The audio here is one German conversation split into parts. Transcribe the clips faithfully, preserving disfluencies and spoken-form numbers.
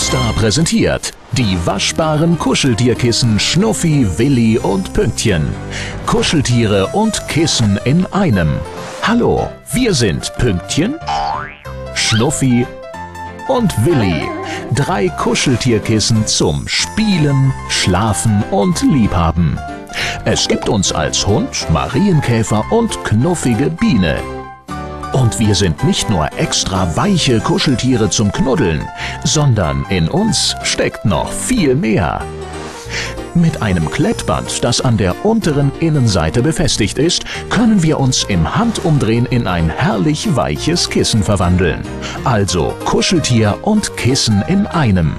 Hofstar präsentiert die waschbaren Kuscheltierkissen Schnuffi, Willi und Pünktchen. Kuscheltiere und Kissen in einem. Hallo, wir sind Pünktchen, Schnuffi und Willi. Drei Kuscheltierkissen zum Spielen, Schlafen und Liebhaben. Es gibt uns als Hund, Marienkäfer und knuffige Biene. Und wir sind nicht nur extra weiche Kuscheltiere zum Knuddeln, sondern in uns steckt noch viel mehr. Mit einem Klettband, das an der unteren Innenseite befestigt ist, können wir uns im Handumdrehen in ein herrlich weiches Kissen verwandeln. Also Kuscheltier und Kissen in einem.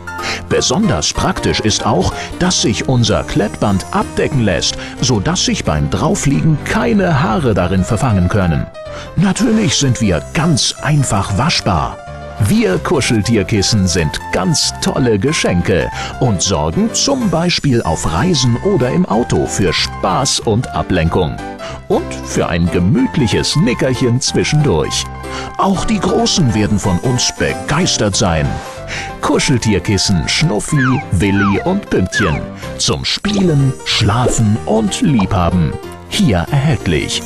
Besonders praktisch ist auch, dass sich unser Klettband abdecken lässt, sodass sich beim Draufliegen keine Haare darin verfangen können. Natürlich sind wir ganz einfach waschbar. Wir Kuscheltierkissen sind ganz tolle Geschenke und sorgen zum Beispiel auf Reisen oder im Auto für Spaß und Ablenkung. Und für ein gemütliches Nickerchen zwischendurch. Auch die Großen werden von uns begeistert sein. Kuscheltierkissen Schnuffi, Willi und Pünktchen. Zum Spielen, Schlafen und Liebhaben. Hier erhältlich.